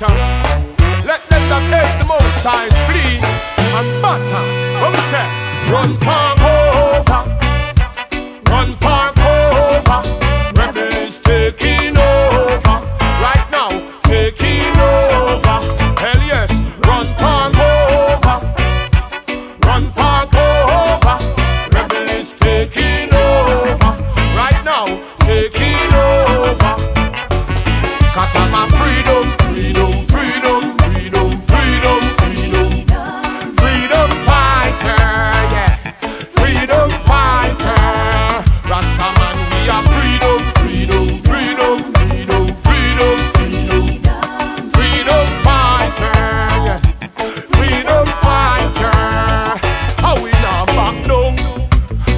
matter. Let them that hate the Most High flee and batter. Come say, run for cover, run for cover. Rebels taking over right now, taking over. Hell yes, run for cover, run for cover. Rebels taking over right now, taking over. 'Cause I'm a freedom.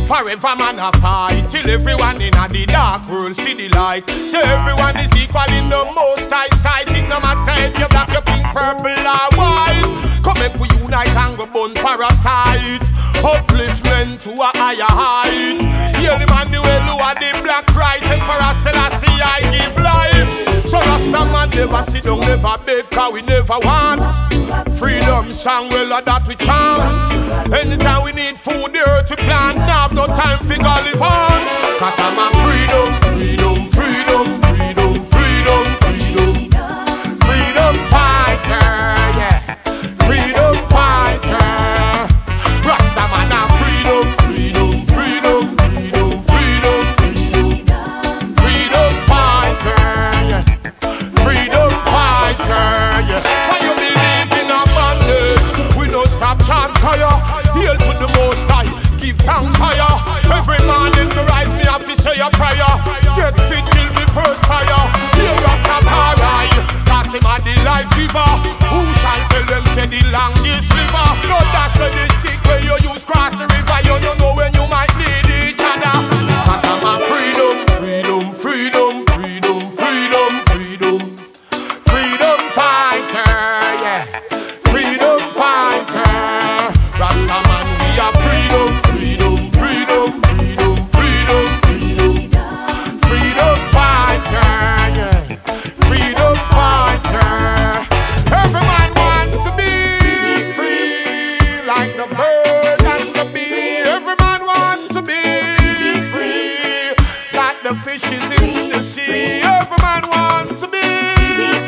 Forever man a fight till everyone in a the dark world see the light. So everyone is equal in the Most High sight. It no matter if you're black, you're pink, purple or white. Come make we unite and go burn parasite. Upliftment to a higher height. Heal the Manuel who are the black Christ. Emperor Selassie I give life. So Rasta man never sit down, never beg, 'cause we never want. Freedom song, well that we chant. Anytime we need food, the earth we plant. Now have no time for live on. 'Cause I'm a freedom, freedom, freedom, freedom, freedom, freedom, freedom fighter, yeah, freedom fighter. Rasta man a freedom, freedom, freedom, freedom, freedom, freedom, freedom fighter, yeah, freedom fighter, yeah. Stop chant higher, hail to the Most High, give thanks higher. Every morning me rise, me have to say a prayer. Get fit till me perspire. Hear us stop high, right? 'Cause him a the life giver. Who shall tell them say the longest river? No dash of the stick where you use cross the river. You don't know when you might need each other. 'Cause I'm a freedom, freedom, freedom, freedom, freedom, freedom, freedom fighter, yeah, freedom fighter. Rasta man, we are freedom, freedom, freedom, freedom, freedom, freedom, freedom fighter, yeah, freedom fighter. Every man wants to be free, like the bird and the bee. Every man wants to be free, like the fishes in the sea. Every man wants to be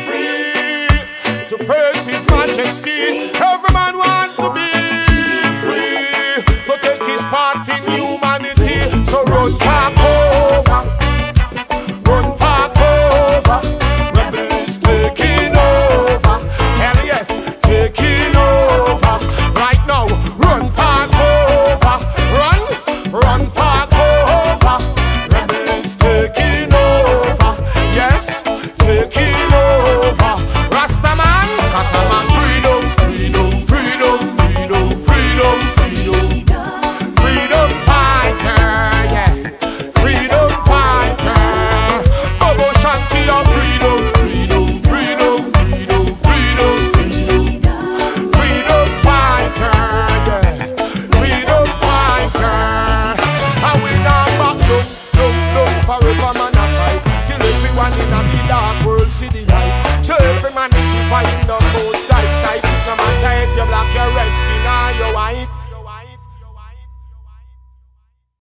free, to praise His majesty. Every man wants to be part in humanity, so run far over, run far over. Rebels taking over, hell yes, taking over. Right now, run far over, run, run far over. Rebels taking over, yes, taking over. Rasta man, 'cause I'm a freedom, freedom, freedom, freedom, freedom, freedom. Forever man a fight till everyone in the dark world see the light. So every man is fight.